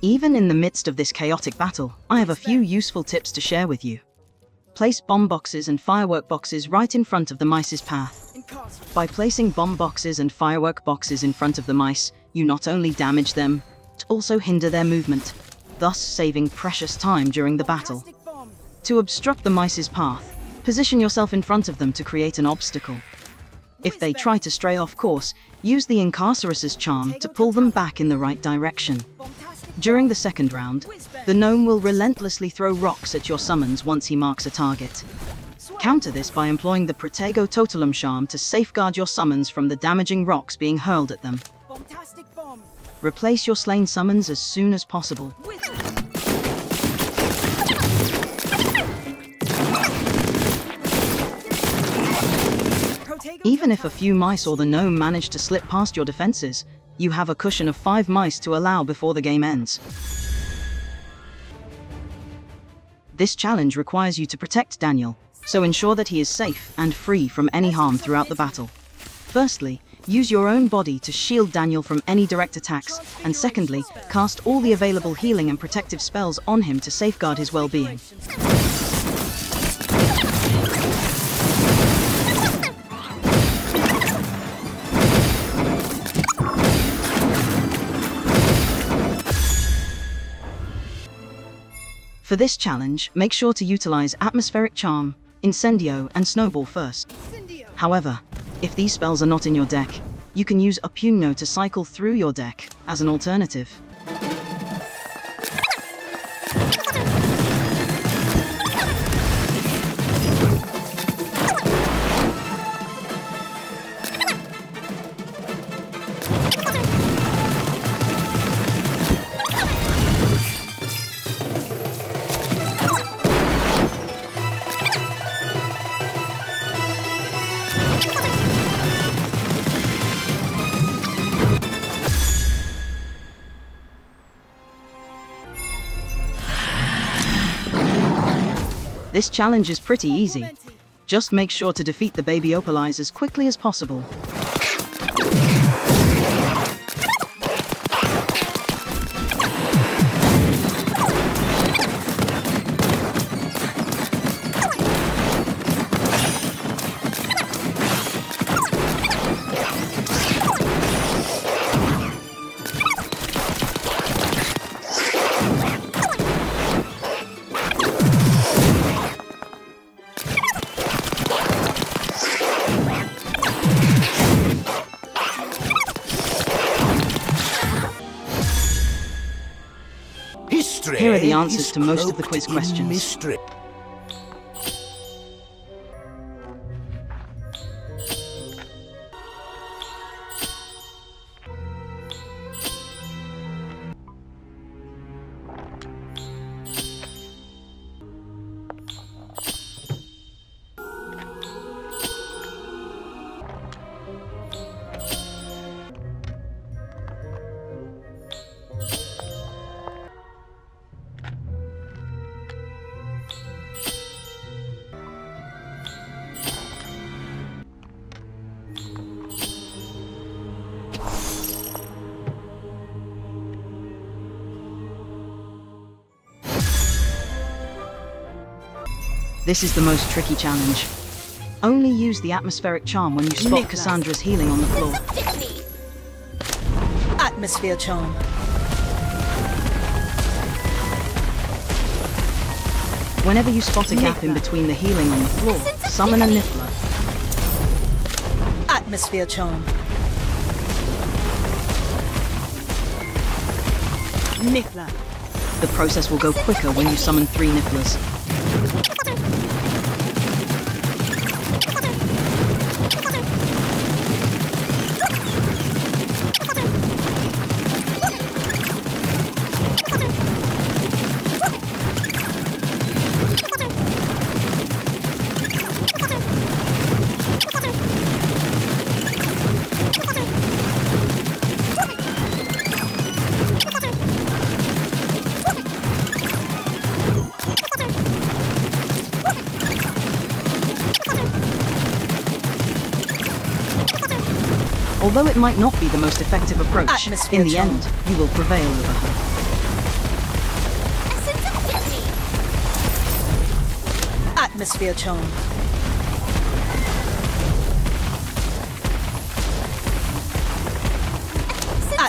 Even in the midst of this chaotic battle, I have a few useful tips to share with you. Place bomb boxes and firework boxes right in front of the mice's path. By placing bomb boxes and firework boxes in front of the mice, you not only damage them, but also hinder their movement, thus saving precious time during the battle. To obstruct the mice's path, position yourself in front of them to create an obstacle. If they try to stray off course, use the Incarcerous' charm to pull them back in the right direction. During the second round, the gnome will relentlessly throw rocks at your summons once he marks a target. Counter this by employing the Protego Totalum Charm to safeguard your summons from the damaging rocks being hurled at them. Replace your slain summons as soon as possible. Even if a few mice or the gnome manage to slip past your defenses, you have a cushion of 5 mice to allow before the game ends. This challenge requires you to protect Daniel, so ensure that he is safe and free from any harm throughout the battle. Firstly, use your own body to shield Daniel from any direct attacks, and secondly, cast all the available healing and protective spells on him to safeguard his well-being. For this challenge, make sure to utilize Atmospheric Charm, Incendio, and Snowball first. However, if these spells are not in your deck, you can use Oppugno to cycle through your deck as an alternative. This challenge is pretty easy. Just make sure to defeat the baby Opaleye as quickly as possible. Here are the answers to most of the quiz questions. Mystery. This is the most tricky challenge. Only use the Atmospheric Charm when you spot Niffler. Cassandra's healing on the floor. Atmosphere Charm. Whenever you spot a gap in between the healing on the floor, summon a Niffler. Atmosphere Charm. Niffler. The process will go quicker when you summon 3 Nifflers. Although it might not be the most effective approach, in the end, you will prevail over her. Atmosphere Charm.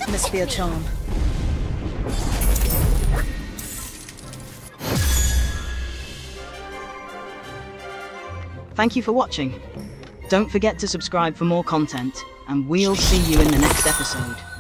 Atmosphere Charm. Thank you for watching. Don't forget to subscribe for more content, and we'll see you in the next episode.